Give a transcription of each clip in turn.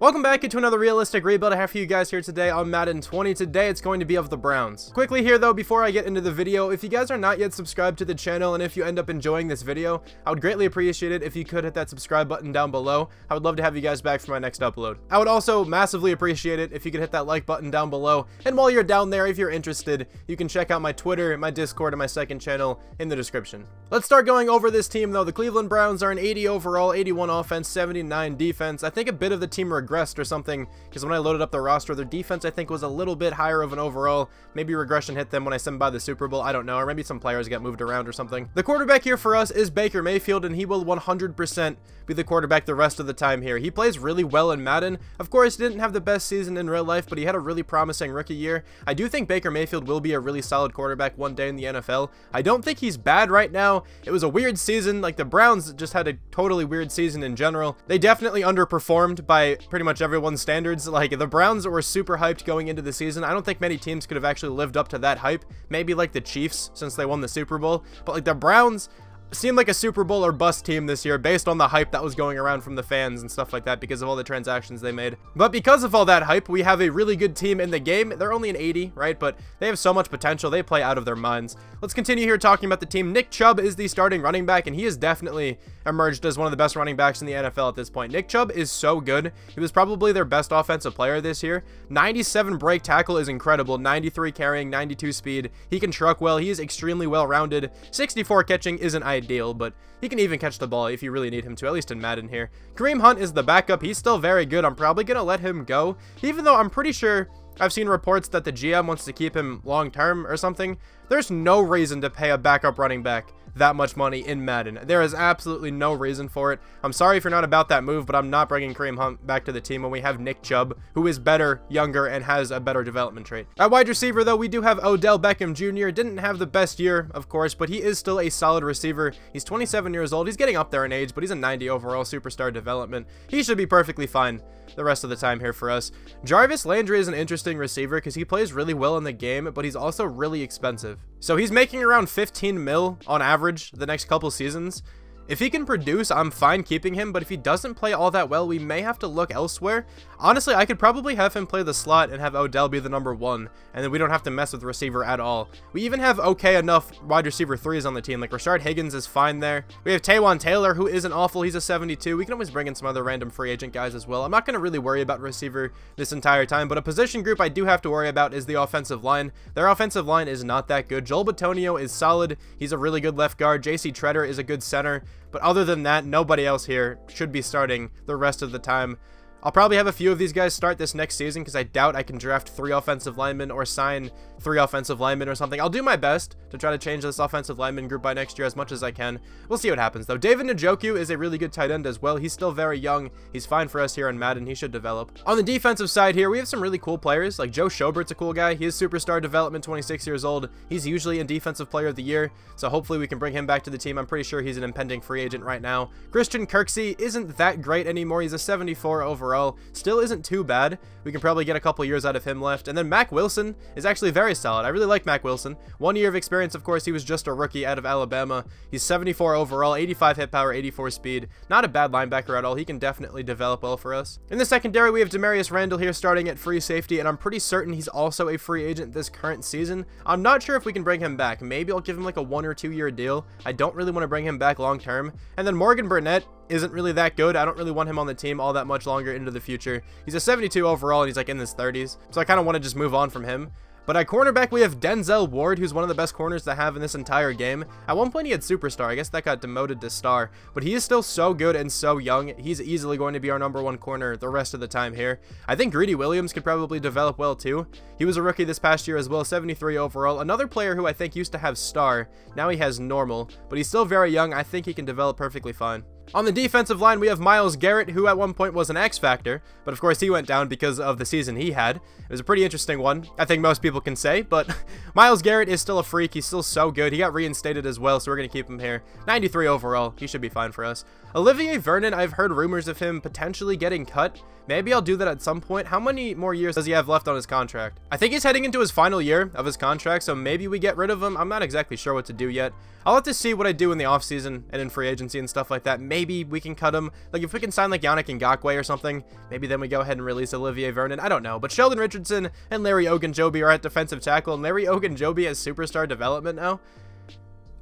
Welcome back into another realistic rebuild I have for you guys here today on Madden 20. Today it's going to be of the Browns. Quickly here though, before I get into the video, if you guys are not yet subscribed to the channel and if you end up enjoying this video, I would greatly appreciate it if you could hit that subscribe button down below. I would love to have you guys back for my next upload. I would also massively appreciate it if you could hit that like button down below. And while you're down there, if you're interested, you can check out my Twitter, my Discord, and my second channel in the description. Let's start going over this team though. The Cleveland Browns are an 80 overall, 81 offense, 79 defense. I think a bit of the team regressed or something, because when I loaded up the roster, their defense I think was a little bit higher of an overall. Maybe regression hit them when I sent by the Super Bowl, I don't know, or maybe some players got moved around or something. The quarterback here for us is Baker Mayfield, and he will 100% be the quarterback the rest of the time here. He plays really well in Madden. Of course, didn't have the best season in real life, but he had a really promising rookie year. I do think Baker Mayfield will be a really solid quarterback one day in the NFL. I don't think he's bad right now. It was a weird season. Like, the Browns just had a totally weird season in general. They definitely underperformed by pretty much everyone's standards. Like, the Browns were super hyped going into the season. I don't think many teams could have actually lived up to that hype. Maybe like the Chiefs, since they won the Super Bowl, but like the Browns seemed like a Super Bowl or bust team this year based on the hype that was going around from the fans and stuff like that because of all the transactions they made. But because of all that hype, we have a really good team in the game. They're only an 80, right? But they have so much potential. They play out of their minds. Let's continue here talking about the team. Nick Chubb is the starting running back, and he has definitely emerged as one of the best running backs in the NFL at this point. Nick Chubb is so good. He was probably their best offensive player this year. 97 break tackle is incredible. 93 carrying, 92 speed. He can truck well. He is extremely well-rounded. 64 catching isn't ideal, but he can even catch the ball if you really need him to, at least in Madden here. Kareem Hunt is the backup. He's still very good. I'm probably going to let him go, even though I'm pretty sure I've seen reports that the GM wants to keep him long-term or something. There's no reason to pay a backup running back that much money in Madden. There is absolutely no reason for it. I'm sorry if you're not about that move, but I'm not bringing Kareem Hunt back to the team when we have Nick Chubb, who is better, younger, and has a better development trait. At wide receiver, though, we do have Odell Beckham Jr. Didn't have the best year, of course, but he is still a solid receiver. He's 27 years old. He's getting up there in age, but he's a 90 overall superstar development. He should be perfectly fine the rest of the time here for us. Jarvis Landry is an interesting receiver because he plays really well in the game, but he's also really expensive. So he's making around 15 mil on average the next couple seasons. If he can produce, I'm fine keeping him, but if he doesn't play all that well, we may have to look elsewhere. Honestly, I could probably have him play the slot and have Odell be the number 1, and then we don't have to mess with receiver at all. We even have okay enough wide receiver 3s on the team. Like, Rashard Higgins is fine there. We have Taywan Taylor, who isn't awful. He's a 72. We can always bring in some other random free agent guys as well. I'm not going to really worry about receiver this entire time, but a position group I do have to worry about is the offensive line. Their offensive line is not that good. Joel Bitonio is solid. He's a really good left guard. JC Treader is a good center. But other than that, nobody else here should be starting the rest of the time. I'll probably have a few of these guys start this next season because I doubt I can draft 3 offensive linemen or sign 3 offensive linemen or something. I'll do my best to try to change this offensive lineman group by next year as much as I can. We'll see what happens, though. David Njoku is a really good tight end as well. He's still very young. He's fine for us here in Madden. He should develop. On the defensive side here, we have some really cool players. Like, Joe Schobert's a cool guy. He is superstar development, 26 years old. He's usually in Defensive Player of the Year, so hopefully we can bring him back to the team. I'm pretty sure he's an impending free agent right now. Christian Kirksey isn't that great anymore. He's a 74 overall. Still isn't too bad. We can probably get a couple years out of him left. And then Mack Wilson is actually very solid. I really like Mack Wilson. 1 year of experience, of course. He was just a rookie out of Alabama. He's 74 overall, 85 hit power, 84 speed. Not a bad linebacker at all. He can definitely develop well for us. In the secondary, we have Damarious Randall here starting at free safety, and I'm pretty certain he's also a free agent this current season. I'm not sure if we can bring him back. Maybe I'll give him like a 1 or 2 year deal. I don't really want to bring him back long term. And then Morgan Burnett isn't really that good. I don't really want him on the team all that much longer into the future. He's a 72 overall and he's like in his 30s, so I kind of want to just move on from him. But at cornerback, we have Denzel Ward, who's one of the best corners to have in this entire game. At one point, he had superstar. I guess that got demoted to star. But he is still so good and so young. He's easily going to be our number 1 corner the rest of the time here. I think Greedy Williams could probably develop well, too. He was a rookie this past year as well, 73 overall. Another player who I think used to have star. Now he has normal. But he's still very young. I think he can develop perfectly fine. On the defensive line, we have Myles Garrett, who at one point was an X-Factor, but of course he went down because of the season he had. It was a pretty interesting one, I think most people can say, but Myles Garrett is still a freak. He's still so good. He got reinstated as well, so we're going to keep him here. 93 overall. He should be fine for us. Olivier Vernon, I've heard rumors of him potentially getting cut. Maybe I'll do that at some point. How many more years does he have left on his contract? I think he's heading into his final year of his contract, so maybe we get rid of him. I'm not exactly sure what to do yet. I'll have to see what I do in the offseason and in free agency and stuff like that. Maybe we can cut him. Like, if we can sign, like, Yannick Ngakoue or something, maybe then we go ahead and release Olivier Vernon. I don't know. But Sheldon Richardson and Larry Ogunjobi are at defensive tackle, and Larry Ogunjobi has superstar development now.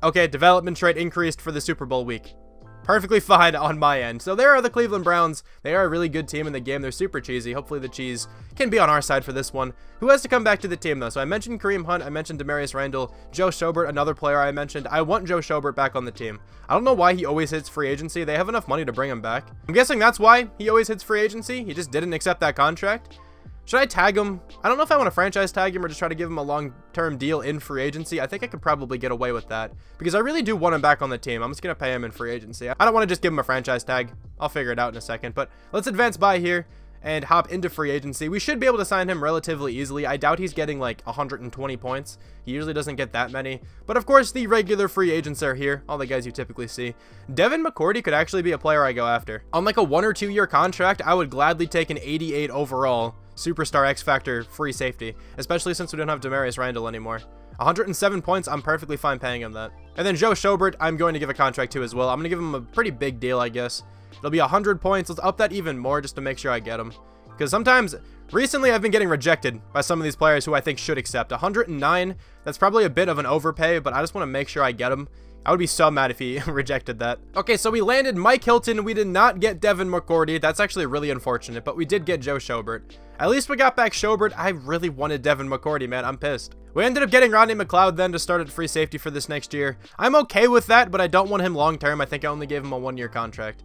Okay, development trait increased for the Super Bowl week. Perfectly fine on my end. So there are the Cleveland Browns. They are a really good team in the game. They're super cheesy. Hopefully the cheese can be on our side for this one. Who has to come back to the team, though? So I mentioned Kareem Hunt. I mentioned Damarious Randall. Joe Schobert, another player I mentioned. I want Joe Schobert back on the team. I don't know why he always hits free agency. They have enough money to bring him back. I'm guessing that's why he always hits free agency. He just didn't accept that contract. Should I tag him? I don't know if I want to franchise tag him or just try to give him a long-term deal in free agency. I think I could probably get away with that because I really do want him back on the team. I'm just going to pay him in free agency. I don't want to just give him a franchise tag. I'll figure it out in a second, but let's advance by here and hop into free agency. We should be able to sign him relatively easily. I doubt he's getting like 120 points. He usually doesn't get that many. But of course, the regular free agents are here. All the guys you typically see. Devin McCourty could actually be a player I go after. On like a 1 or 2 year contract, I would gladly take an 88 overall superstar X-Factor free safety, especially since we don't have Damarious Randall anymore. 107 points, I'm perfectly fine paying him that. And then Joe Schobert, I'm going to give a contract to as well. I'm going to give him a pretty big deal, I guess. It'll be 100 points. Let's up that even more just to make sure I get him. Because sometimes, recently I've been getting rejected by some of these players who I think should accept. 109, that's probably a bit of an overpay, but I just want to make sure I get him. I would be so mad if he rejected that. Okay, so we landed Mike Hilton. We did not get Devin McCourty. That's actually really unfortunate, but we did get Joe Schobert. At least we got back Schobert. I really wanted Devin McCourty, man. I'm pissed. We ended up getting Rodney McLeod then to start at free safety for this next year. I'm okay with that, but I don't want him long-term. I think I only gave him a 1 year contract.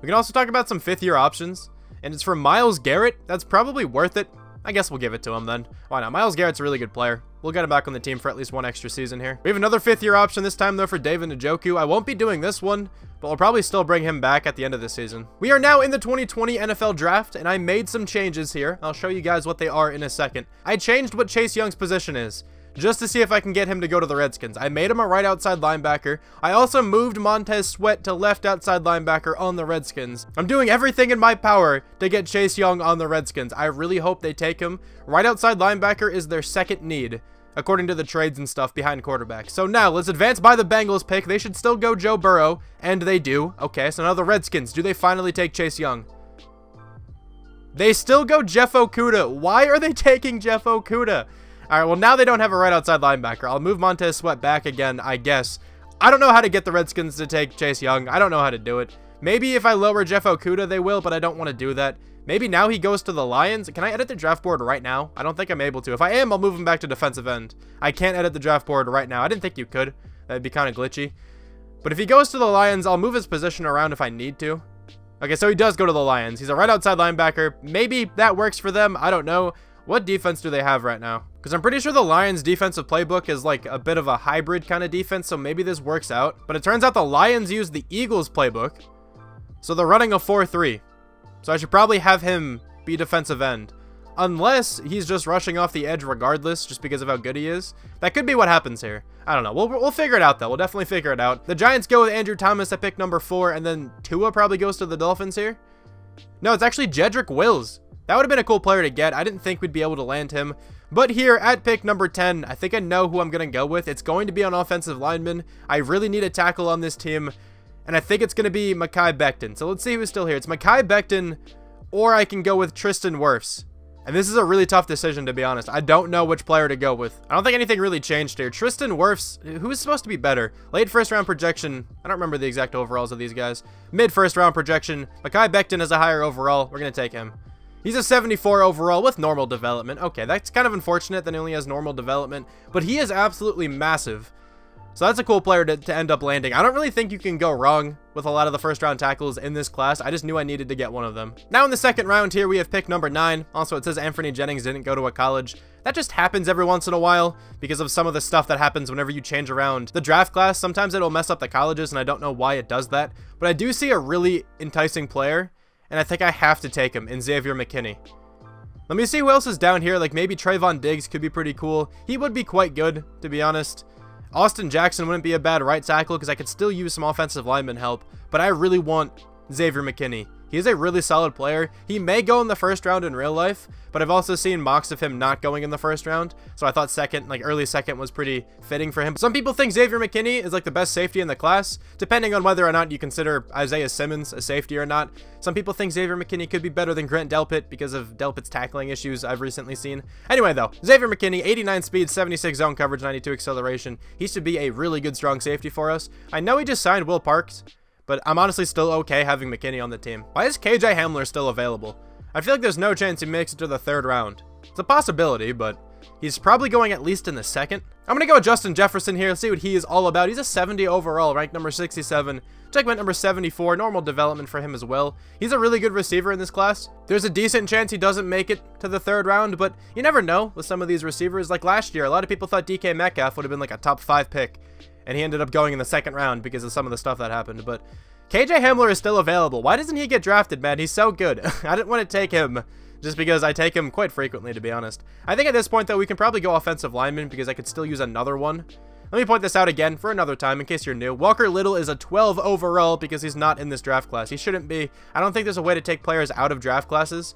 We can also talk about some fifth-year options, and it's for Myles Garrett. That's probably worth it. I guess we'll give it to him then. Why not? Myles Garrett's a really good player. We'll get him back on the team for at least one extra season here. We have another fifth-year option this time, though, for David Njoku. I won't be doing this one, but we'll probably still bring him back at the end of the season. We are now in the 2020 NFL Draft, and I made some changes here. I'll show you guys what they are in a second. I changed what Chase Young's position is, just to see if I can get him to go to the Redskins. I made him a right outside linebacker. I also moved Montez Sweat to left outside linebacker on the Redskins. I'm doing everything in my power to get Chase Young on the Redskins. I really hope they take him. Right outside linebacker is their second need, according to the trades and stuff behind quarterback. So now let's advance by the Bengals pick. They should still go Joe Burrow, and they do. Okay, so now the Redskins. Do they finally take Chase Young? They still go Jeff Okudah. Why are they taking Jeff Okudah? All right, well, now they don't have a right outside linebacker. I'll move Montez Sweat back again, I guess. I don't know how to get the Redskins to take Chase Young. I don't know how to do it. Maybe if I lower Jeff Okudah, they will, but I don't want to do that. Maybe now he goes to the Lions. Can I edit the draft board right now? I don't think I'm able to. If I am, I'll move him back to defensive end. I can't edit the draft board right now. I didn't think you could. That'd be kind of glitchy. But if he goes to the Lions, I'll move his position around if I need to. Okay, so he does go to the Lions. He's a right outside linebacker. Maybe that works for them. I don't know. What defense do they have right now? Because I'm pretty sure the Lions' defensive playbook is like a bit of a hybrid kind of defense, so maybe this works out. But it turns out the Lions use the Eagles' playbook, so they're running a 4-3. So I should probably have him be defensive end. Unless he's just rushing off the edge regardless, just because of how good he is. That could be what happens here. I don't know. We'll figure it out, though. We'll definitely figure it out. The Giants go with Andrew Thomas at pick number 4, and then Tua probably goes to the Dolphins here. No, it's actually Jedrick Wills. That would have been a cool player to get. I didn't think we'd be able to land him. But here at pick number 10, I think I know who I'm going to go with. It's going to be an offensive lineman. I really need a tackle on this team. And I think it's going to be Mekhi Becton. So let's see who's still here. It's Mekhi Becton, or I can go with Tristan Wirfs. And this is a really tough decision, to be honest. I don't know which player to go with. I don't think anything really changed here. Tristan Wirfs, who is supposed to be better. Late first round projection. I don't remember the exact overalls of these guys. Mid first round projection. Mekhi Becton is a higher overall. We're going to take him. He's a 74 overall with normal development. Okay, that's kind of unfortunate that he only has normal development, but he is absolutely massive. So that's a cool player to end up landing. I don't really think you can go wrong with a lot of the first round tackles in this class. I just knew I needed to get one of them. Now in the second round here, we have pick number 9. Also, it says Anthony Jennings didn't go to a college. That just happens every once in a while because of some of the stuff that happens whenever you change around the draft class. Sometimes it'll mess up the colleges, and I don't know why it does that, but I do see a really enticing player. And I think I have to take him in Xavier McKinney. Let me see who else is down here. Like maybe Trayvon Diggs could be pretty cool. He would be quite good, to be honest. Austin Jackson wouldn't be a bad right tackle because I could still use some offensive lineman help. but I really want Xavier McKinney. He's a really solid player. He may go in the first round in real life, but I've also seen mocks of him not going in the first round. So I thought second, like early second, was pretty fitting for him. Some people think Xavier McKinney is like the best safety in the class, depending on whether or not you consider Isaiah Simmons a safety or not. Some people think Xavier McKinney could be better than Grant Delpit because of Delpit's tackling issues I've recently seen. Anyway, though, Xavier McKinney, 89 speed, 76 zone coverage, 92 acceleration. He should be a really good, strong safety for us. I know he just signed Will Parks, but I'm honestly still okay having McKinney on the team. Why is KJ Hamler still available? I feel like there's no chance he makes it to the third round. It's a possibility, but he's probably going at least in the second. I'm going to go with Justin Jefferson here, see what he is all about. He's a 70 overall, ranked number 67. Check went number 74, normal development for him as well. He's a really good receiver in this class. There's a decent chance he doesn't make it to the third round, but you never know with some of these receivers. Like last year, a lot of people thought DK Metcalf would have been like a top 5 pick, and he ended up going in the second round because of some of the stuff that happened. But KJ Hamler is still available. Why doesn't he get drafted, man? He's so good. I didn't want to take him just because I take him quite frequently, to be honest. I think at this point, though, we can probably go offensive lineman because I could still use another one. Let me point this out again for another time in case you're new. Walker Little is a 12 overall because he's not in this draft class. He shouldn't be. I don't think there's a way to take players out of draft classes,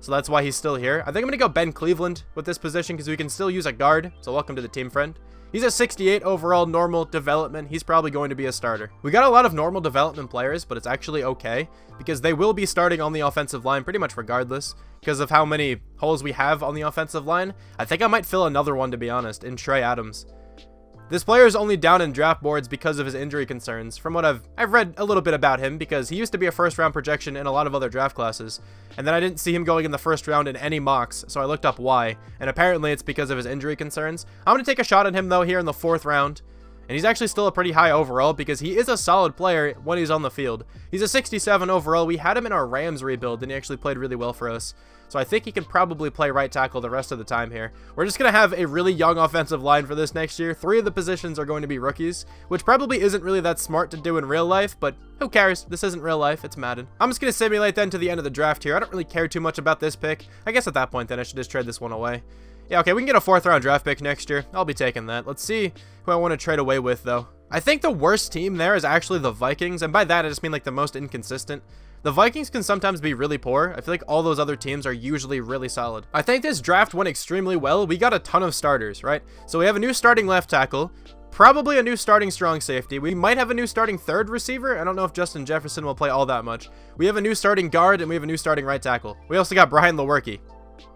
so that's why he's still here. I think I'm going to go Ben Cleveland with this position because we can still use a guard. So welcome to the team, friend. He's a 68 overall, normal development. He's probably going to be a starter. We got a lot of normal development players, but it's actually okay because they will be starting on the offensive line pretty much regardless because of how many holes we have on the offensive line. I think I might fill another one, to be honest, in Trey Adams. This player is only down in draft boards because of his injury concerns. From what I've read a little bit about him because he used to be a first round projection in a lot of other draft classes. And then I didn't see him going in the first round in any mocks, so I looked up why. And apparently it's because of his injury concerns. I'm going to take a shot at him though here in the fourth round. And he's actually still a pretty high overall because he is a solid player when he's on the field. He's a 67 overall. We had him in our Rams rebuild and he actually played really well for us. So I think he can probably play right tackle the rest of the time here. We're just going to have a really young offensive line for this next year. 3 of the positions are going to be rookies, which probably isn't really that smart to do in real life, but who cares? This isn't real life. It's Madden. I'm just going to simulate then to the end of the draft here. I don't really care too much about this pick. I guess at that point then I should just trade this one away. Yeah, okay, we can get a 4th round draft pick next year. I'll be taking that. Let's see who I want to trade away with, though. I think the worst team there is actually the Vikings, and by that I just mean like the most inconsistent. The Vikings can sometimes be really poor. I feel like all those other teams are usually really solid. I think this draft went extremely well. We got a ton of starters, right? So we have a new starting left tackle, probably a new starting strong safety. We might have a new starting third receiver. I don't know if Justin Jefferson will play all that much. We have a new starting guard, and we have a new starting right tackle. We also got Brian Lewerke.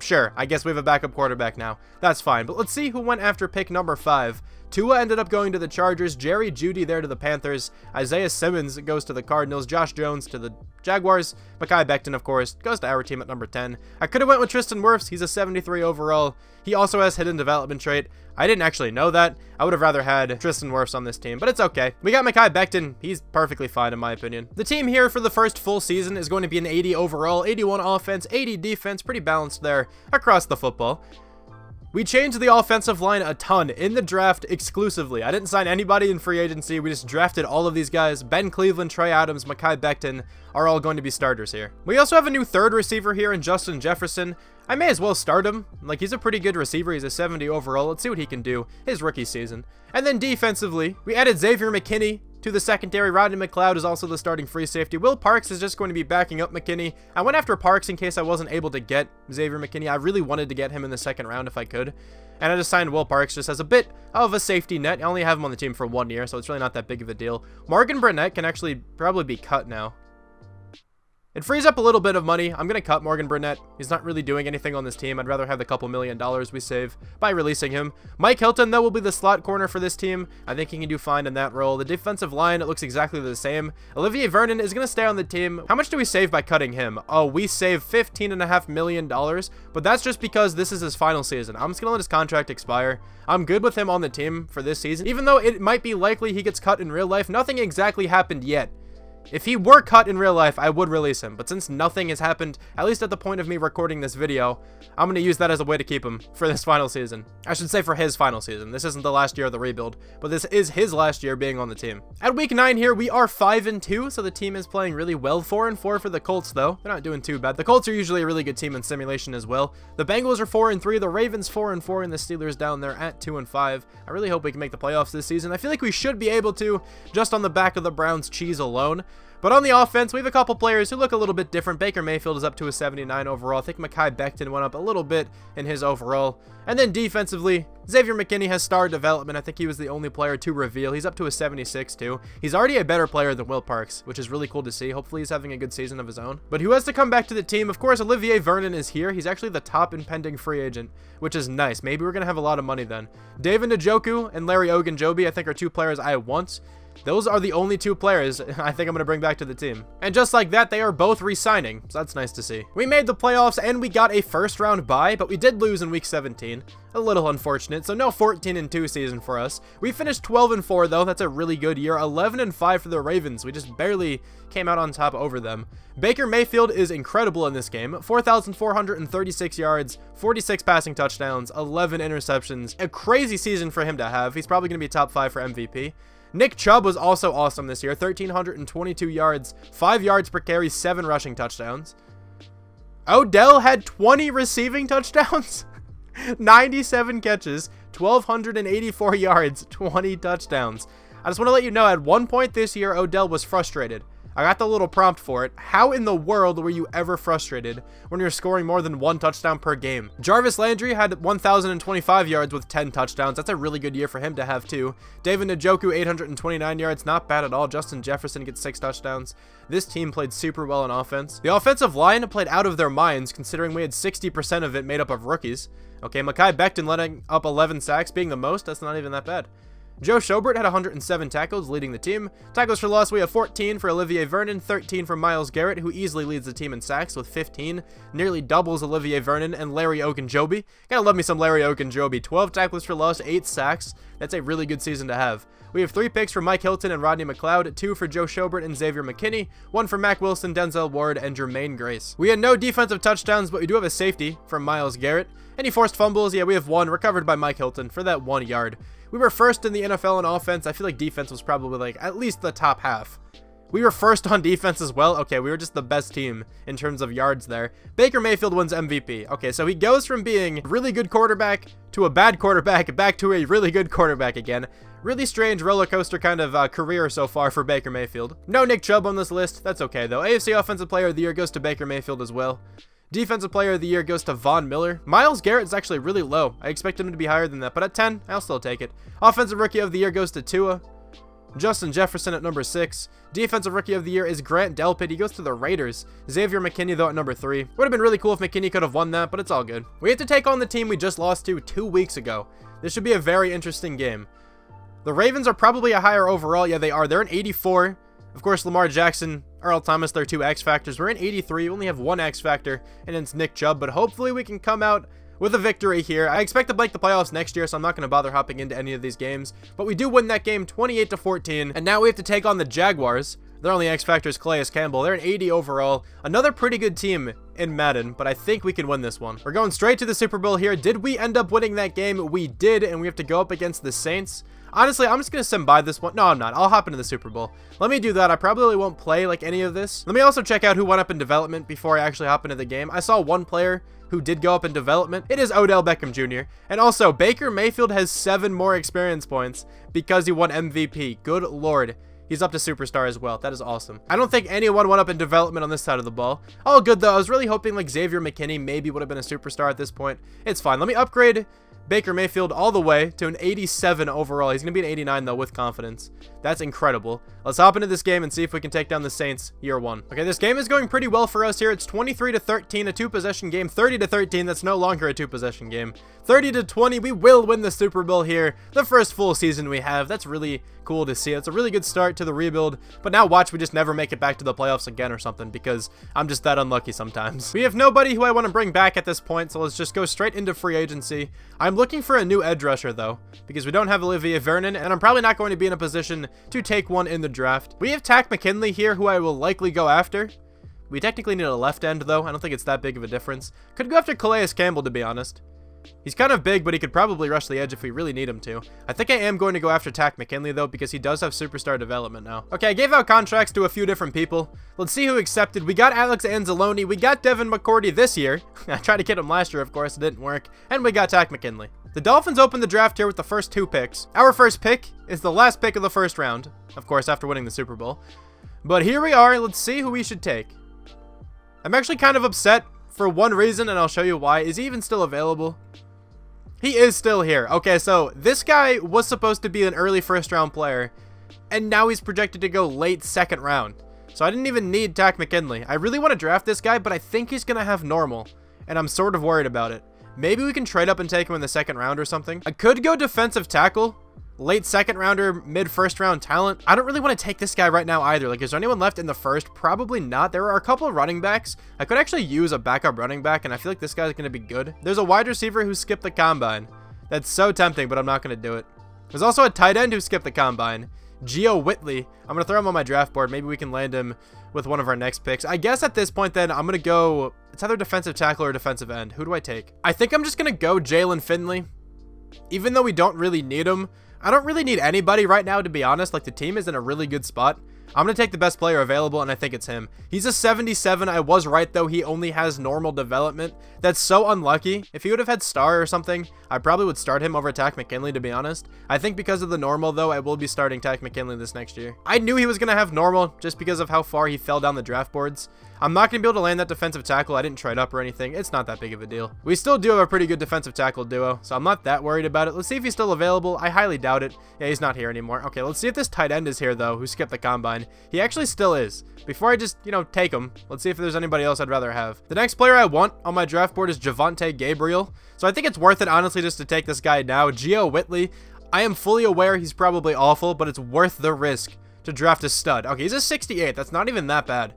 Sure, I guess we have a backup quarterback now. That's fine, but let's see who went after pick number 5. Tua ended up going to the Chargers, Jerry Jeudy there to the Panthers, Isaiah Simmons goes to the Cardinals, Josh Jones to the Jaguars, Mekhi Becton, of course, goes to our team at number 10. I could have went with Tristan Wirfs. He's a 73 overall. He also has hidden development trait. I didn't actually know that. I would have rather had Tristan Wirfs on this team, but it's okay. We got Mekhi Becton. He's perfectly fine in my opinion. The team here for the first full season is going to be an 80 overall, 81 offense, 80 defense, pretty balanced there across the football. We changed the offensive line a ton in the draft exclusively. I didn't sign anybody in free agency. We just drafted all of these guys. Ben Cleveland, Trey Adams, Mekhi Becton are all going to be starters here. We also have a new third receiver here in Justin Jefferson. I may as well start him. Like, he's a pretty good receiver. He's a 70 overall. Let's see what he can do his rookie season. And then defensively, we added Xavier McKinney to the secondary. Rodney McLeod is also the starting free safety. Will Parks is just going to be backing up McKinney. I went after Parks in case I wasn't able to get Xavier McKinney. I really wanted to get him in the second round if I could. And I just signed Will Parks just as a bit of a safety net. I only have him on the team for 1 year, so it's really not that big of a deal. Morgan Burnett can actually probably be cut now. It frees up a little bit of money. I'm going to cut Morgan Burnett. He's not really doing anything on this team. I'd rather have the couple $1 million we save by releasing him. Mike Hilton, though, will be the slot corner for this team. I think he can do fine in that role. The defensive line, it looks exactly the same. Olivier Vernon is going to stay on the team. How much do we save by cutting him? Oh, we save $15.5 million, but that's just because this is his final season. I'm just going to let his contract expire. I'm good with him on the team for this season. Even though it might be likely he gets cut in real life, nothing exactly happened yet. If he were cut in real life, I would release him, but since nothing has happened, at least at the point of me recording this video, I'm going to use that as a way to keep him for this final season. I should say for his final season. This isn't the last year of the rebuild, but this is his last year being on the team. At week 9 here, we are 5-2, so the team is playing really well. 4-4 for the Colts, though. They're not doing too bad. The Colts are usually a really good team in simulation as well. The Bengals are 4-3, the Ravens 4-4, and the Steelers down there at 2-5. I really hope we can make the playoffs this season. I feel like we should be able to, just on the back of the Browns cheese alone. But on the offense, we have a couple players who look a little bit different. Baker Mayfield is up to a 79 overall. I think Mekhi Becton went up a little bit in his overall. And then defensively, Xavier McKinney has star development. I think he was the only player to reveal. He's up to a 76 too. He's already a better player than Will Parks, which is really cool to see. Hopefully he's having a good season of his own. But who has to come back to the team? Of course, Olivier Vernon is here. He's actually the top impending free agent, which is nice. Maybe we're going to have a lot of money then. David Njoku and Larry Ogunjobi, I think, are two players I want. Those are the only two players I think I'm going to bring back to the team. And just like that, they are both re-signing, so that's nice to see. We made the playoffs, and we got a first-round bye, but we did lose in Week 17. A little unfortunate, so no 14-2 season for us. We finished 12-4, though. That's a really good year. 11-5 for the Ravens. We just barely came out on top over them. Baker Mayfield is incredible in this game. 4,436 yards, 46 passing touchdowns, 11 interceptions. A crazy season for him to have. He's probably going to be top 5 for MVP. Nick Chubb was also awesome this year. 1,322 yards, 5 yards per carry, 7 rushing touchdowns. Odell had 20 receiving touchdowns, 97 catches, 1,284 yards, 20 touchdowns. I just want to let you know, at one point this year, Odell was frustrated. I got the little prompt for it. How in the world were you ever frustrated when you're scoring more than 1 touchdown per game? Jarvis Landry had 1,025 yards with 10 touchdowns. That's a really good year for him to have too. David Njoku, 829 yards. Not bad at all. Justin Jefferson gets 6 touchdowns. This team played super well on offense. The offensive line played out of their minds considering we had 60% of it made up of rookies. Okay, Mekhi Becton letting up 11 sacks being the most. That's not even that bad. Joe Schobert had 107 tackles, leading the team. Tackles for loss, we have 14 for Olivier Vernon, 13 for Myles Garrett, who easily leads the team in sacks with 15, nearly doubles Olivier Vernon and Larry Ogunjobi. Gotta love me some Larry Ogunjobi. 12 tackles for loss, 8 sacks. That's a really good season to have. We have 3 picks for Mike Hilton and Rodney McLeod, 2 for Joe Schobert and Xavier McKinney, 1 for Mack Wilson, Denzel Ward, and Jermaine Grace. We had no defensive touchdowns, but we do have a safety from Myles Garrett. Any forced fumbles? Yeah, we have 1, recovered by Mike Hilton for that 1 yard. We were first in the NFL in offense. I feel like defense was probably like at least the top half. We were first on defense as well. Okay, we were just the best team in terms of yards there. Baker Mayfield wins MVP. Okay, so he goes from being a really good quarterback to a bad quarterback back to a really good quarterback again. Really strange roller coaster kind of career so far for Baker Mayfield. No Nick Chubb on this list. That's okay though. AFC Offensive Player of the Year goes to Baker Mayfield as well. Defensive Player of the Year goes to Von Miller. Myles Garrett is actually really low. I expect him to be higher than that, but at 10, I'll still take it. Offensive Rookie of the Year goes to Tua. Justin Jefferson at number 6. Defensive Rookie of the Year is Grant Delpit. He goes to the Raiders. Xavier McKinney, though, at number 3. Would have been really cool if McKinney could have won that, but it's all good. We have to take on the team we just lost to 2 weeks ago. This should be a very interesting game. The Ravens are probably a higher overall. Yeah, they are. They're an 84. Of course, Lamar Jackson, Earl Thomas, they're 2 X Factors. We're in 83. We only have 1 X Factor, and it's Nick Chubb. But hopefully we can come out with a victory here. I expect to make the playoffs next year, so I'm not going to bother hopping into any of these games. But we do win that game 28-14, and now we have to take on the Jaguars. Their only X Factor is Calais Campbell. They're an 80 overall. Another pretty good team in Madden, but I think we can win this one. We're going straight to the Super Bowl here. Did we end up winning that game? We did, and we have to go up against the Saints. Honestly, I'm just going to sim buy this one. No, I'm not. I'll hop into the Super Bowl. Let me do that. I probably won't play like any of this. Let me also check out who went up in development before I actually hop into the game. I saw 1 player who did go up in development. It is Odell Beckham Jr. And also, Baker Mayfield has 7 more experience points because he won MVP. Good Lord. He's up to superstar as well. That is awesome. I don't think anyone went up in development on this side of the ball. All good, though. I was really hoping like Xavier McKinney maybe would have been a superstar at this point. It's fine. Let me upgrade Baker Mayfield all the way to an 87 overall. He's going to be an 89, though, with confidence. That's incredible. Let's hop into this game and see if we can take down the Saints year 1. Okay, this game is going pretty well for us here. It's 23-13, a 2-possession game. 30-13, that's no longer a 2-possession game. 30-20, we will win the Super Bowl here. The first full season we have. That's really cool to see. It's a really good start to the rebuild, but now watch, we just never make it back to the playoffs again or something because I'm just that unlucky sometimes. We have nobody who I want to bring back at this point, so let's just go straight into free agency. I'm looking for a new edge rusher, though, because we don't have Olivier Vernon, and I'm probably not going to be in a position to take one in the draft. We have Takk McKinley here, who I will likely go after. We technically need a left end, though. I don't think it's that big of a difference. Could go after Calais Campbell, to be honest. He's kind of big, but he could probably rush the edge if we really need him to. I think I am going to go after Takk McKinley, though, because he does have superstar development now. Okay, I gave out contracts to a few different people. Let's see who accepted. We got Alex Anzalone. We got Devin McCourty this year. I tried to get him last year, of course. It didn't work. And we got Takk McKinley. The Dolphins opened the draft here with the first 2 picks. Our first pick is the last pick of the first round, of course, after winning the Super Bowl. But here we are. Let's see who we should take. I'm actually kind of upset for one reason, and I'll show you why. Is he even still available? He is still here. Okay, so this guy was supposed to be an early first-round player, and now he's projected to go late second round. So I didn't even need Takk McKinley. I really want to draft this guy, but I think he's going to have normal, and I'm sort of worried about it. Maybe we can trade up and take him in the second round or something. I could go defensive tackle, late second rounder, mid first round talent. I don't really want to take this guy right now either. Like, is there anyone left in the first? Probably not. There are a couple of running backs. I could actually use a backup running back, and I feel like this guy's going to be good. There's a wide receiver who skipped the combine. That's so tempting, but I'm not going to do it. There's also a tight end who skipped the combine. Gio Whitley. I'm going to throw him on my draft board. Maybe we can land him with one of our next picks. I guess at this point then I'm going to go, it's either defensive tackle or defensive end. Who do I take? I think I'm just going to go Jalen Finley, even though we don't really need him. I don't really need anybody right now, to be honest. Like, the team is in a really good spot. I'm going to take the best player available, and I think it's him. He's a 77. I was right, though. He only has normal development. That's so unlucky. If he would have had star or something, I probably would start him over Takk McKinley, to be honest. I think because of the normal, though, I will be starting Takk McKinley this next year. I knew he was going to have normal just because of how far he fell down the draft boards. I'm not going to be able to land that defensive tackle. I didn't trade up or anything. It's not that big of a deal. We still do have a pretty good defensive tackle duo, so I'm not that worried about it. Let's see if he's still available. I highly doubt it. Yeah, he's not here anymore. Okay, let's see if this tight end is here, though, who skipped the combine. He actually still is. Before I just, you know, take him, let's see if there's anybody else I'd rather have. The next player I want on my draft board is Javonte Gabriel, so I think it's worth it, honestly, just to take this guy now. Gio Whitley, I am fully aware he's probably awful, but it's worth the risk to draft a stud. Okay, he's a 68. That's not even that bad.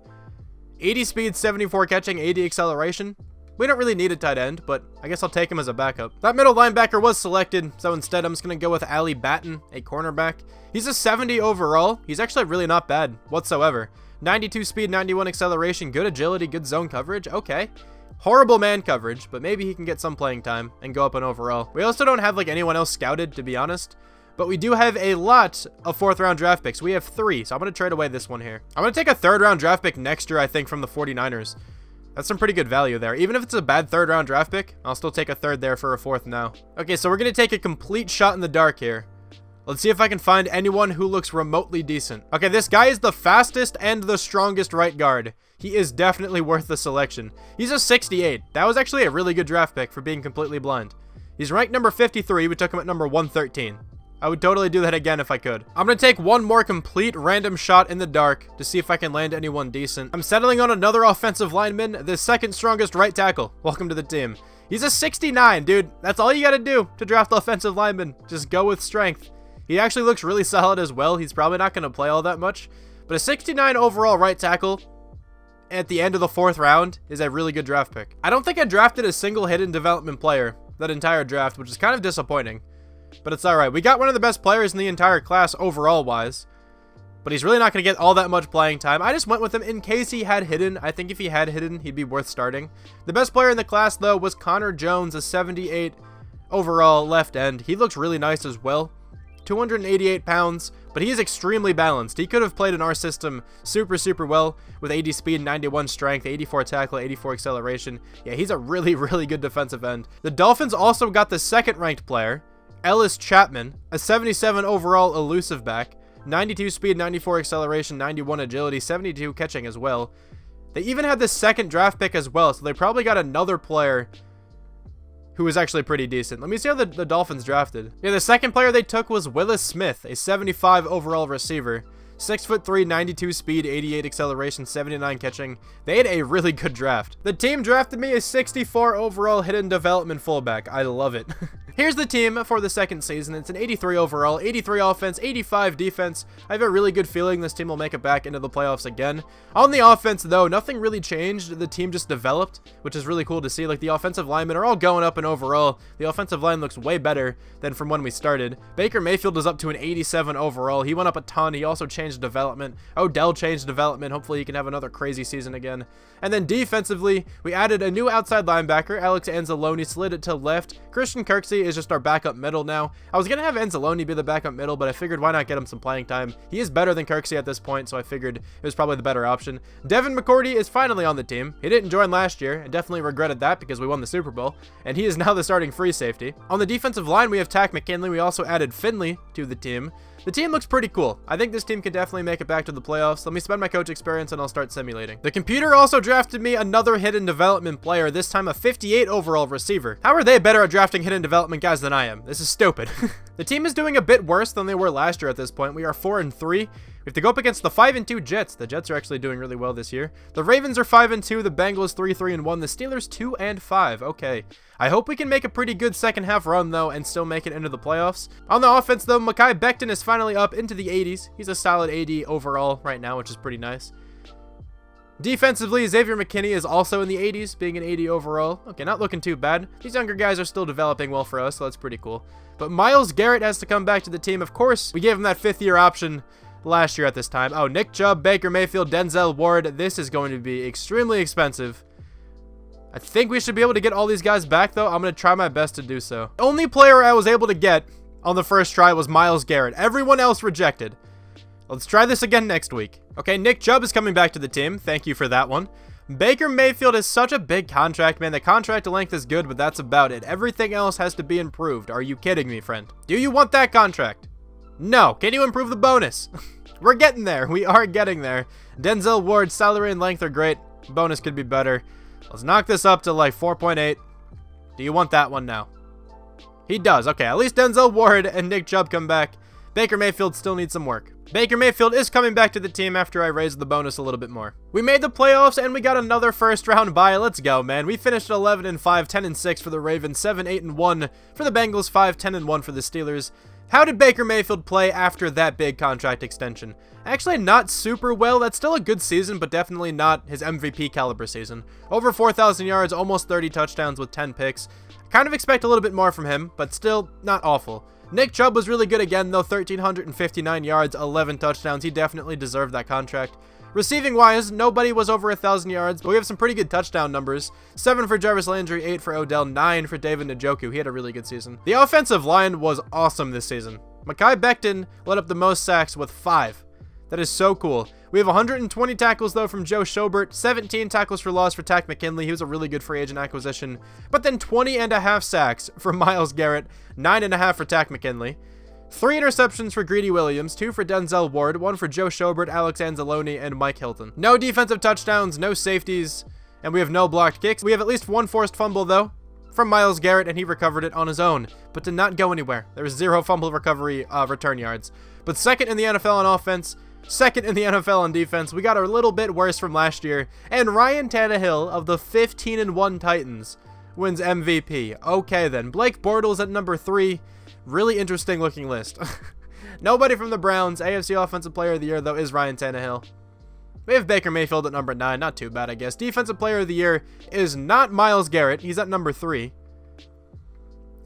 80 speed, 74 catching, 80 acceleration. We don't really need a tight end, but I guess I'll take him as a backup. That middle linebacker was selected, so instead I'm just going to go with Ali Batton, a cornerback. He's a 70 overall. He's actually really not bad whatsoever. 92 speed, 91 acceleration, good agility, good zone coverage. Okay. Horrible man coverage, but maybe he can get some playing time and go up an overall. We also don't have, like, anyone else scouted, to be honest. But we do have a lot of fourth-round draft picks. We have three, so I'm going to trade away this one here. I'm going to take a third-round draft pick next year, I think, from the 49ers. That's some pretty good value there. Even if it's a bad third-round draft pick, I'll still take a third there for a fourth now. Okay, so we're going to take a complete shot in the dark here. Let's see if I can find anyone who looks remotely decent. Okay, this guy is the fastest and the strongest right guard. He is definitely worth the selection. He's a 68. That was actually a really good draft pick for being completely blind. He's ranked number 53. We took him at number 113. I would totally do that again if I could. I'm going to take one more complete random shot in the dark to see if I can land anyone decent. I'm settling on another offensive lineman, the second strongest right tackle. Welcome to the team. He's a 69, dude. That's all you got to do to draft offensive linemen. Just go with strength. He actually looks really solid as well. He's probably not going to play all that much, but a 69 overall right tackle at the end of the fourth round is a really good draft pick. I don't think I drafted a single hidden development player that entire draft, which is kind of disappointing. But it's all right. We got one of the best players in the entire class overall wise, but he's really not going to get all that much playing time. I just went with him in case he had hidden. I think if he had hidden, he'd be worth starting. The best player in the class, though, was Connor Jones, a 78 overall left end. He looks really nice as well. 288 pounds, but he is extremely balanced. He could have played in our system super, super well with 80 speed, 91 strength, 84 tackle, 84 acceleration. Yeah, he's a really, really good defensive end. The Dolphins also got the second ranked player, Ellis Chapman, a 77 overall elusive back, 92 speed, 94 acceleration, 91 agility, 72 catching as well. They even had the second draft pick as well, so they probably got another player who was actually pretty decent. Let me see how the Dolphins drafted. Yeah, the second player they took was Willis Smith, a 75 overall receiver, 6'3", 92 speed, 88 acceleration, 79 catching. They had a really good draft. The team drafted me a 64 overall hidden development fullback. I love it. Here's the team for the second season. It's an 83 overall, 83 offense, 85 defense. I have a really good feeling this team will make it back into the playoffs again. On the offense, though, nothing really changed. The team just developed, which is really cool to see. Like, the offensive linemen are all going up in overall. The offensive line looks way better than from when we started. Baker Mayfield is up to an 87 overall. He went up a ton. He also changed development. Odell changed development. Hopefully he can have another crazy season again. And then defensively, we added a new outside linebacker. Alex Anzalone slid it to left. Christian Kirksey is just our backup middle now. I was going to have Anzalone be the backup middle, but I figured why not get him some playing time. He is better than Kirksey at this point, so I figured it was probably the better option. Devin McCourty is finally on the team. He didn't join last year and definitely regretted that because we won the Super Bowl, and he is now the starting free safety. On the defensive line, we have Takk McKinley. We also added Finley to the team. The team looks pretty cool. I think this team can definitely make it back to the playoffs. Let me spend my coach experience and I'll start simulating. The computer also drafted me another hidden development player, this time a 58 overall receiver. How are they better at drafting hidden development guys than I am? This is stupid. The team is doing a bit worse than they were last year at this point. We are 4-3. We have to go up against the 5-2 Jets. The Jets are actually doing really well this year. The Ravens are 5-2. The Bengals 3-3-1. The Steelers 2-5. Okay. I hope we can make a pretty good second half run though and still make it into the playoffs. On the offense though, Mekhi Becton is finally up into the 80s. He's a solid AD overall right now, which is pretty nice. Defensively, Xavier McKinney is also in the 80s, being an 80 overall. Okay, not looking too bad. These younger guys are still developing well for us, so that's pretty cool. But Myles Garrett has to come back to the team. Of course, we gave him that fifth-year option last year at this time. Oh, Nick Chubb, Baker Mayfield, Denzel Ward. This is going to be extremely expensive. I think we should be able to get all these guys back, though. I'm going to try my best to do so. The only player I was able to get on the first try was Myles Garrett. Everyone else rejected. Let's try this again next week. Okay, Nick Chubb is coming back to the team. Thank you for that one. Baker Mayfield is such a big contract, man. The contract length is good, but that's about it. Everything else has to be improved. Are you kidding me, friend? Do you want that contract? No. Can you improve the bonus? We're getting there. We are getting there. Denzel Ward's salary and length are great. Bonus could be better. Let's knock this up to like 4.8. Do you want that one now? He does. Okay, at least Denzel Ward and Nick Chubb come back. Baker Mayfield still needs some work. Baker Mayfield is coming back to the team after I raised the bonus a little bit more. We made the playoffs and we got another first round bye. Let's go, man. We finished 11-5, 10-6 for the Ravens, 7-8-1 for the Bengals, 5-10-1 for the Steelers. How did Baker Mayfield play after that big contract extension? Actually, not super well. That's still a good season, but definitely not his MVP caliber season. Over 4,000 yards, almost 30 touchdowns with 10 picks. I kind of expect a little bit more from him, but still not awful. Nick Chubb was really good again, though. 1,359 yards, 11 touchdowns. He definitely deserved that contract. Receiving-wise, nobody was over 1,000 yards, but we have some pretty good touchdown numbers. 7 for Jarvis Landry, 8 for Odell, 9 for David Njoku. He had a really good season. The offensive line was awesome this season. Mekhi Becton led up the most sacks with 5. That is so cool. We have 120 tackles, though, from Joe Schobert, 17 tackles for loss for Takk McKinley. He was a really good free agent acquisition. But then 20.5 sacks for Myles Garrett, 9.5 for Takk McKinley, 3 interceptions for Greedy Williams, 2 for Denzel Ward, 1 for Joe Schobert, Alex Anzalone, and Mike Hilton. No defensive touchdowns, no safeties, and we have no blocked kicks. We have at least one forced fumble, though, from Myles Garrett, and he recovered it on his own, but did not go anywhere. There was 0 fumble recovery return yards. But second in the NFL on offense, second in the NFL on defense. We got a little bit worse from last year, and Ryan Tannehill of the 15-1 Titans wins MVP. Okay, then. Blake Bortles at number 3. Really interesting looking list. Nobody from the Browns. AFC Offensive Player of the Year, though, is Ryan Tannehill. We have Baker Mayfield at number 9. Not too bad, I guess. Defensive Player of the Year is not Myles Garrett. He's at number 3.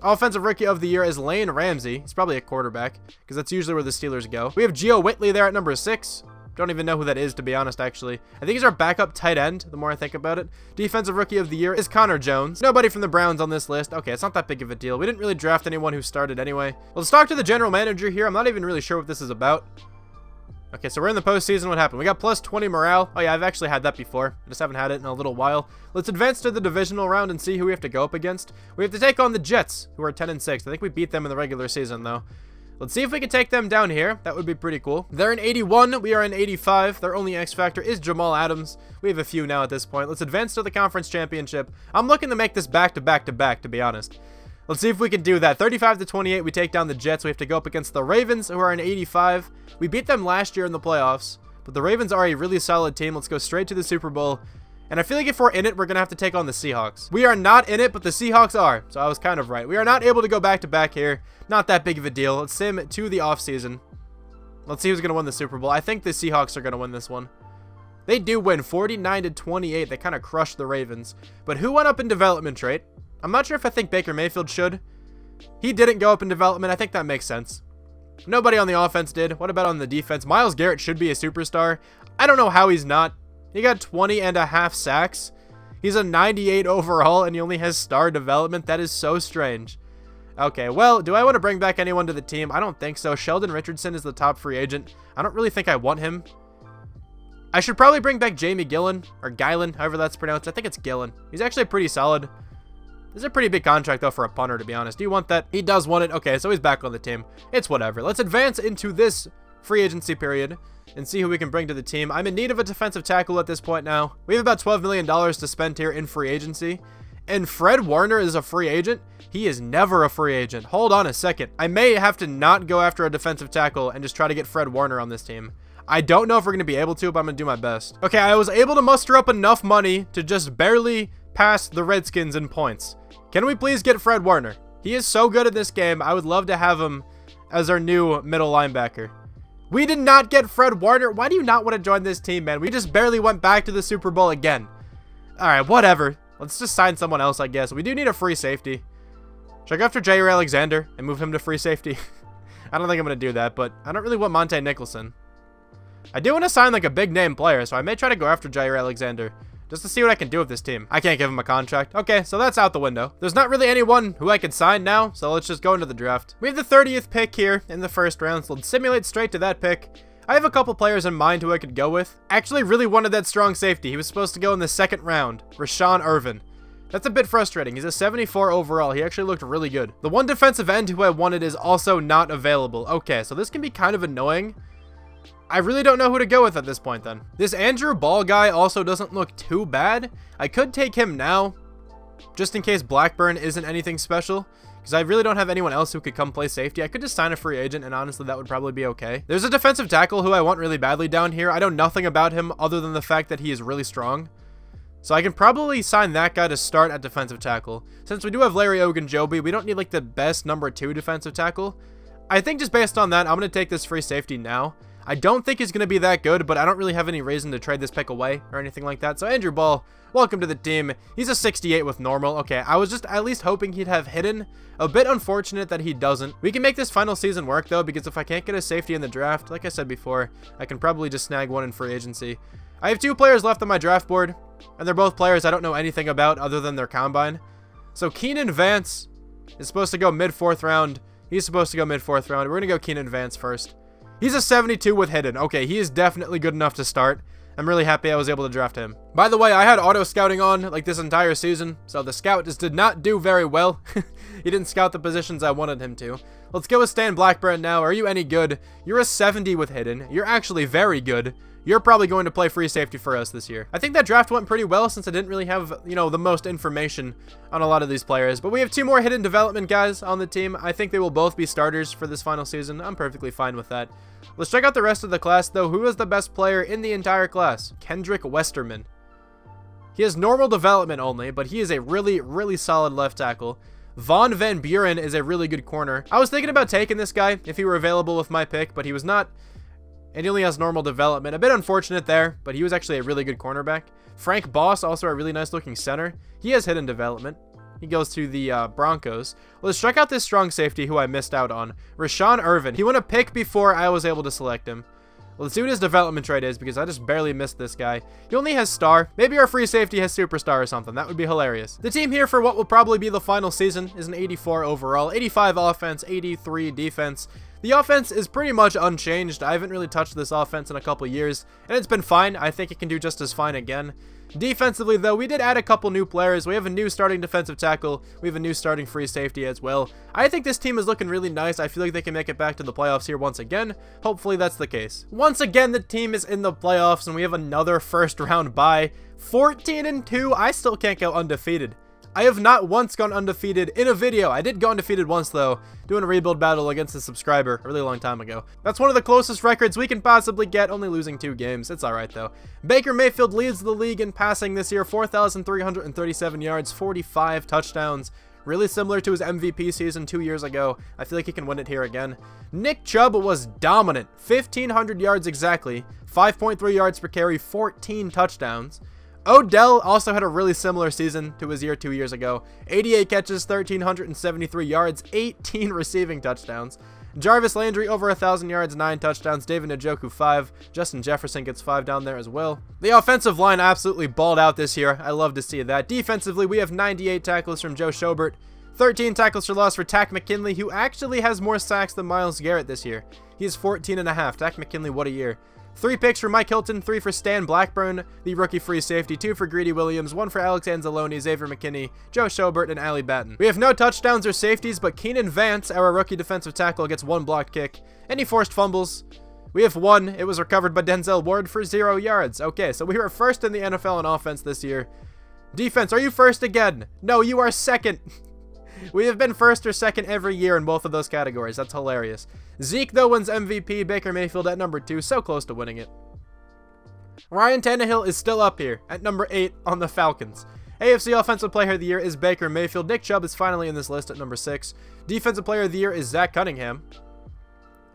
Offensive Rookie of the Year is Lane Ramsey. He's probably a quarterback because that's usually where the Steelers go. We have Geo Whitley there at number 6. Don't even know who that is, to be honest, actually. I think he's our backup tight end, the more I think about it. Defensive Rookie of the Year is Connor Jones. Nobody from the Browns on this list. Okay, it's not that big of a deal. We didn't really draft anyone who started anyway. Let's talk to the general manager here. I'm not even really sure what this is about. Okay, so we're in the postseason. What happened? We got plus 20 morale. Oh, yeah, I've actually had that before. I just haven't had it in a little while. Let's advance to the divisional round and see who we have to go up against. We have to take on the Jets, who are 10-6. I think we beat them in the regular season, though. Let's see if we can take them down here. That would be pretty cool. They're in 81. We are in 85. Their only X factor is Jamal Adams. We have a few now at this point. Let's advance to the conference championship. I'm looking to make this back-to-back-to-back, to be honest. Let's see if we can do that. 35-28, we take down the Jets. We have to go up against the Ravens, who are in 85. We beat them last year in the playoffs, but the Ravens are a really solid team. Let's go straight to the Super Bowl. And I feel like if we're in it, we're going to have to take on the Seahawks. We are not in it, but the Seahawks are, so I was kind of right. We are not able to go back-to-back here. Not that big of a deal. Let's sim to the offseason. Let's see who's going to win the Super Bowl. I think the Seahawks are going to win this one. They do win 49-28. They kind of crushed the Ravens. But who went up in development trait? I'm not sure if I think Baker Mayfield should. He didn't go up in development. I think that makes sense. Nobody on the offense did. What about on the defense? Myles Garrett should be a superstar. I don't know how he's not. He got 20.5 sacks. He's a 98 overall, and he only has star development. That is so strange. Okay, well, do I want to bring back anyone to the team? I don't think so. Sheldon Richardson is the top free agent. I don't really think I want him. I should probably bring back Jamie Gillen, or Guillen, however that's pronounced. I think it's Gillen. He's actually pretty solid. This is a pretty big contract, though, for a punter, to be honest. Do you want that? He does want it. Okay, so he's back on the team. It's whatever. Let's advance into this free agency period and see who we can bring to the team. I'm in need of a defensive tackle at this point now. We have about $12 million to spend here in free agency. And Fred Warner is a free agent? He is never a free agent. Hold on a second. I may have to not go after a defensive tackle and just try to get Fred Warner on this team. I don't know if we're going to be able to, but I'm going to do my best. Okay, I was able to muster up enough money to just barely pass the Redskins in points. Can we please get Fred Warner? He is so good at this game. I would love to have him as our new middle linebacker. We did not get Fred Warner. Why do you not want to join this team, man? We just barely went back to the Super Bowl again. All right, whatever. Let's just sign someone else, I guess. We do need a free safety. Should I go after J.R. Alexander and move him to free safety? I don't think I'm going to do that, but I don't really want Monte Nicholson. I do want to sign like a big name player, so I may try to go after J.R. Alexander just to see what I can do with this team. I can't give him a contract. Okay, so that's out the window. There's not really anyone who I can sign now, so let's just go into the draft. We have the 30th pick here in the first round, so let's simulate straight to that pick. I have a couple players in mind who I could go with. Actually really wanted that strong safety. He was supposed to go in the second round. Rashaan Irvin. That's a bit frustrating. He's a 74 overall. He actually looked really good. The one defensive end who I wanted is also not available. Okay, so this can be kind of annoying. I really don't know who to go with at this point then. This Andrew Ball guy also doesn't look too bad. I could take him now, just in case Blackburn isn't anything special. Because I really don't have anyone else who could come play safety. I could just sign a free agent, and honestly, that would probably be okay. There's a defensive tackle who I want really badly down here. I know nothing about him other than the fact that he is really strong. So I can probably sign that guy to start at defensive tackle. Since we do have Larry Ogunjobi, we don't need like the best number 2 defensive tackle. I think just based on that, I'm going to take this free safety now. I don't think he's going to be that good, but I don't really have any reason to trade this pick away or anything like that. So Andrew Ball, welcome to the team. He's a 68 with normal. Okay, I was just at least hoping he'd have hidden. A bit unfortunate that he doesn't. We can make this final season work, though, because if I can't get a safety in the draft, like I said before, I can probably just snag one in free agency. I have 2 players left on my draft board, and they're both players I don't know anything about other than their combine. So Keenan Vance is supposed to go mid-4th round. He's supposed to go mid-4th round. We're going to go Keenan Vance first. He's a 72 with hidden. Okay, he is definitely good enough to start. I'm really happy I was able to draft him. By the way, I had auto scouting on like this entire season, so the scout just did not do very well. He didn't scout the positions I wanted him to. Let's go with Stan Blackburn now. Are you any good? You're a 70 with hidden. You're actually very good. You're probably going to play free safety for us this year. I think that draft went pretty well since I didn't really have, you know, the most information on a lot of these players. But we have 2 more hidden development guys on the team. I think they will both be starters for this final season. I'm perfectly fine with that. Let's check out the rest of the class, though. Who is the best player in the entire class? Kendrick Westerman. He has normal development only, but he is a really, really solid left tackle. Von Van Buren is a really good corner. I was thinking about taking this guy if he were available with my pick, but he was not. And he only has normal development. A bit unfortunate there, but he was actually a really good cornerback. Frank Boss, also a really nice-looking center. He has hidden development. He goes to the Broncos. Let's check out this strong safety who I missed out on. Rashaan Irvin. He won a pick before I was able to select him. Let's see what his development trait is because I just barely missed this guy. He only has star. Maybe our free safety has superstar or something. That would be hilarious. The team here for what will probably be the final season is an 84 overall. 85 offense, 83 defense. The offense is pretty much unchanged. I haven't really touched this offense in a couple years, and it's been fine. I think it can do just as fine again. Defensively, though, we did add a couple new players. We have a new starting defensive tackle. We have a new starting free safety as well. I think this team is looking really nice. I feel like they can make it back to the playoffs here once again. Hopefully that's the case. Once again, the team is in the playoffs, and we have another first round bye. 14-2. I still can't go undefeated. I have not once gone undefeated in a video. I did go undefeated once, though, doing a rebuild battle against a subscriber a really long time ago. That's one of the closest records we can possibly get, only losing 2 games. It's all right, though. Baker Mayfield leads the league in passing this year, 4,337 yards, 45 touchdowns. Really similar to his MVP season 2 years ago. I feel like he can win it here again. Nick Chubb was dominant, 1,500 yards exactly, 5.3 yards per carry, 14 touchdowns. Odell also had a really similar season to his year 2 years ago. 88 catches, 1,373 yards, 18 receiving touchdowns. Jarvis Landry over 1,000 yards, 9 touchdowns. David Njoku, 5. Justin Jefferson gets 5 down there as well. The offensive line absolutely balled out this year. I love to see that. Defensively, we have 98 tackles from Joe Schobert. 13 tackles for loss for Takk McKinley, who actually has more sacks than Myles Garrett this year. He has 14 and a half. Takk McKinley, what a year. 3 picks for Mike Hilton, 3 for Stan Blackburn, the rookie free safety, 2 for Greedy Williams, 1 for Alex Anzalone, Xavier McKinney, Joe Schobert, and Ali Batton. We have no touchdowns or safeties, but Keenan Vance, our rookie defensive tackle, gets 1 blocked kick, and he forced fumbles. We have 1. It was recovered by Denzel Ward for 0 yards. Okay, so we were first in the NFL in offense this year. Defense, are you first again? No, you are second. We have been first or second every year in both of those categories. That's hilarious. Zeke, though, wins MVP. Baker Mayfield at number 2. So close to winning it. Ryan Tannehill is still up here at number 8 on the Falcons. AFC Offensive Player of the Year is Baker Mayfield. Nick Chubb is finally in this list at number 6. Defensive Player of the Year is Zach Cunningham.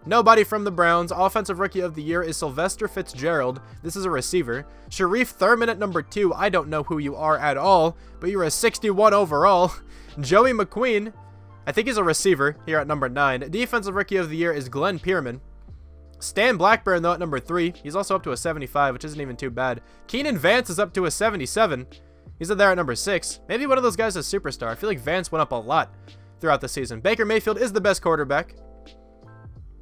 Nobody from the Browns. Offensive Rookie of the Year is Sylvester Fitzgerald. This is a receiver. Sharif Thurman at number 2. I don't know who you are at all, but you're a 61 overall. Joey McQueen, I think he's a receiver here at number 9. Defensive Rookie of the Year is Glenn Pierman. Stan Blackburn, though, at number 3. He's also up to a 75, which isn't even too bad. Keenan Vance is up to a 77. He's up there at number 6. Maybe one of those guys is a superstar. I feel like Vance went up a lot throughout the season. Baker Mayfield is the best quarterback.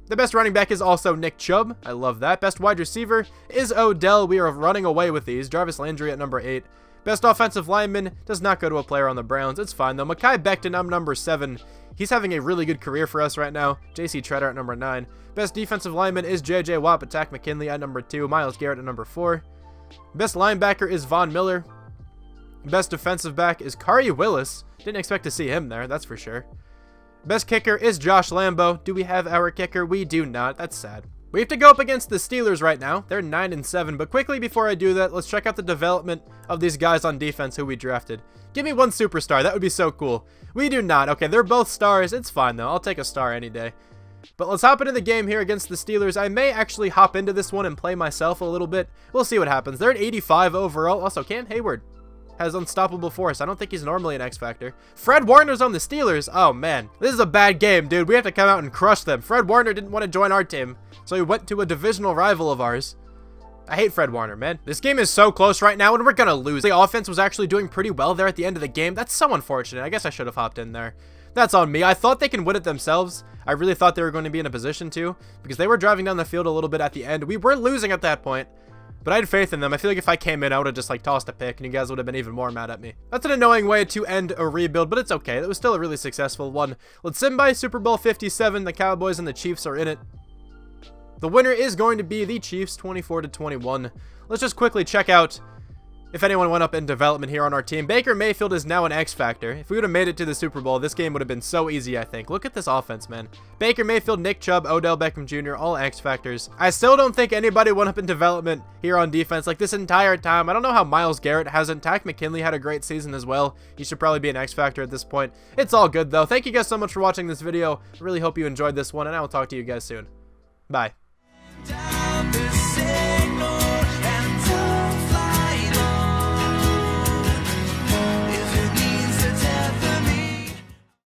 The best running back is also Nick Chubb. I love that. Best wide receiver is Odell. We are running away with these. Jarvis Landry at number 8. Best offensive lineman does not go to a player on the Browns. It's fine, though. Mekhi Becton, I'm number 7. He's having a really good career for us right now. J.C. Treader at number 9. Best defensive lineman is J.J. Watt, but Takk McKinley at number 2. Myles Garrett at number 4. Best linebacker is Von Miller. Best defensive back is Kari Willis. Didn't expect to see him there, that's for sure. Best kicker is Josh Lambo. Do we have our kicker? We do not. That's sad. We have to go up against the Steelers right now. They're 9-7, but quickly before I do that, let's check out the development of these guys on defense who we drafted. Give me one superstar. That would be so cool. We do not. Okay, they're both stars. It's fine, though. I'll take a star any day. But let's hop into the game here against the Steelers. I may actually hop into this one and play myself a little bit. We'll see what happens. They're at 85 overall. Also, Cam Hayward has unstoppable force. I don't think he's normally an X-Factor. Fred Warner's on the Steelers. Oh, man. This is a bad game, dude. We have to come out and crush them. Fred Warner didn't want to join our team, so he went to a divisional rival of ours. I hate Fred Warner, man. This game is so close right now, and we're going to lose. The offense was actually doing pretty well there at the end of the game. That's so unfortunate. I guess I should have hopped in there. That's on me. I thought they can win it themselves. I really thought they were going to be in a position to, because they were driving down the field a little bit at the end. We were losing at that point, but I had faith in them. I feel like if I came in, I would have just, like, tossed a pick, and you guys would have been even more mad at me. That's an annoying way to end a rebuild, but it's okay. That was still a really successful one. Let's sim by Super Bowl 57. The Cowboys and the Chiefs are in it. The winner is going to be the Chiefs, 24-21. Let's just quickly check out if anyone went up in development here on our team. Baker Mayfield is now an X-Factor. If we would have made it to the Super Bowl, this game would have been so easy, I think. Look at this offense, man. Baker Mayfield, Nick Chubb, Odell Beckham Jr., all X-Factors. I still don't think anybody went up in development here on defense, like, this entire time. I don't know how Myles Garrett hasn't. Takk McKinley had a great season as well. He should probably be an X-Factor at this point. It's all good, though. Thank you guys so much for watching this video. I really hope you enjoyed this one, and I will talk to you guys soon. Bye.